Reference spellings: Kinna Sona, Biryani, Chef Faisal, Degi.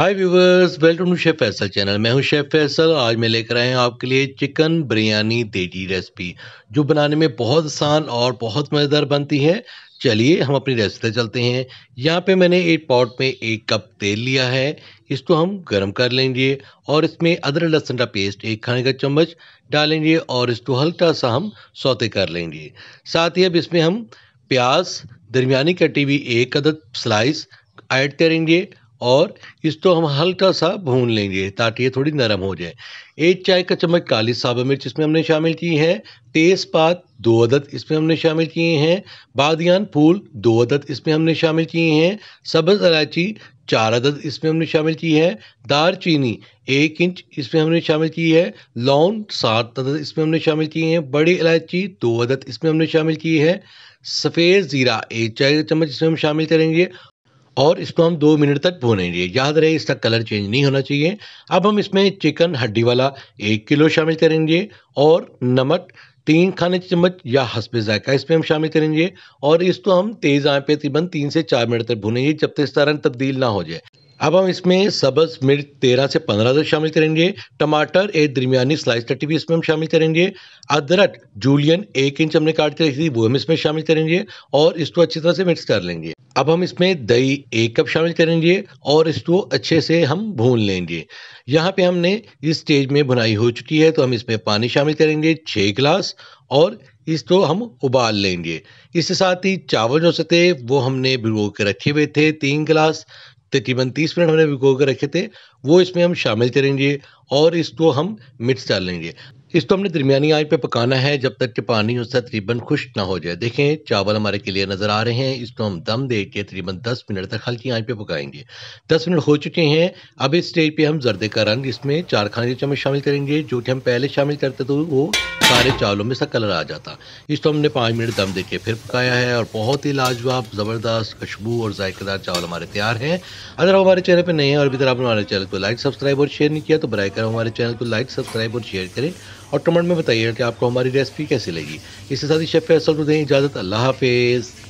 Hi viewers, welcome to chef Faisal channel. मैं हूं chef Faisal. आज मैं लेकर आया हूं आपके लिए चिकन बिरयानी देगी रेसिपी, जो बनाने में बहुत आसान और बहुत मज़ेदार बनती है। चलिए हम अपनी रेसिपी पे चलते हैं। यहाँ पे मैंने एक पॉट में 1 कप तेल लिया है, इसको हम गर्म कर लेंगे और इसमें अदरक लहसुन का पेस्ट 1 खाने का चम्मच डालेंगे और इसको हल्का सा हम सौते कर लेंगे। साथ ही अब इसमें हम प्याज दरमियानी कटी हुई 1 अदद स्लाइस ऐड करेंगे और इसको हम हल्का सा भून लेंगे ताकि ये थोड़ी नरम हो जाए। 1 चाय का चम्मच काली साबुत मिर्च इसमें हमने शामिल की है। तेज़पात 2 अदद इसमें हमने शामिल किए हैं। बादियान फूल 2 अदद इसमें हमने शामिल किए हैं। सब्ज़ इलायची 4 अदद इसमें हमने शामिल की है। दालचीनी 1 इंच इसमें हमने शामिल की है। लौंग 7 अदद इसमें हमने शामिल किए हैं। बड़ी इलायची 2 अदद इसमें हमने शामिल की है। सफ़ेद ज़ीरा 1 चाय का चम्मच इसमें हम शामिल करेंगे और इसको हम 2 मिनट तक भूनेंगे। याद रहे, इसका कलर चेंज नहीं होना चाहिए। अब हम इसमें चिकन हड्डी वाला 1 किलो शामिल करेंगे और नमक 3 खाने के चम्मच या हसब जायका इसमें हम शामिल करेंगे और इसको हम तेज़ आंच पे तकरीबन 3 से 4 मिनट तक भूनेंगे जब तक इस तरह तब्दील ना हो जाए। अब हम इसमें सब्ज़ मिर्च 13 से 15 अदद शामिल करेंगे। टमाटर 1 दरमियानी स्लाइस कटी हुई इसमें हम शामिल करेंगे। अदरक जूलियन 1 इंच हमने काट के रखी थी वो हम इसमें शामिल करेंगे और इसको अच्छी तरह से मिक्स कर लेंगे। अब हम इसमें दही 1 कप शामिल करेंगे और इसको अच्छे से हम भून लेंगे। यहाँ पे हमने इस स्टेज में भुनाई हो चुकी है तो हम इसमें पानी शामिल करेंगे 6 गिलास और इसको हम उबाल लेंगे। इसके साथ ही चावल जो थे वो हमने भिगो के रखे हुए थे 3 गिलास, तकरीबन 30 मिनट हमने भिगो के रखे थे, वो इसमें हम शामिल करेंगे और इसको हम मिक्स कर लेंगे। इसको हमने दरमियानी आंच पे पकाना है जब तक कि पानी उससे तकरीबन खुश्क ना हो जाए। देखें चावल हमारे क्लियर नज़र आ रहे हैं। इसको हम दम दे के तकरीबन 10 मिनट तक हल्की आंच पे पकाएंगे। 10 मिनट हो चुके हैं। अब इस स्टेज पे हम जर्दे का रंग इसमें 4 खाने के चम्मच शामिल करेंगे, जो कि हम पहले शामिल करते तो वो सारे चावलों में इसका कलर आ जाता। इसको हमने 5 मिनट दम दे के फिर पकाया है और बहुत ही लाजवाब, ज़बरदस्त खुशबू और जायकेदार चावल हमारे तैयार हैं। अगर आप हमारे चैनल पर नए हैं और अभी तक आपने हमारे चैनल को लाइक सब्सक्राइब और शेयर नहीं किया तो बराए कर हमारे चैनल को लाइक सब्सक्राइब और शेयर करें और कमेंट में बताइए कि आपको हमारी रेसिपी कैसी लगी। इसके साथ ही शेफ फैसल को दें इजाज़त। अल्लाह हाफिज़।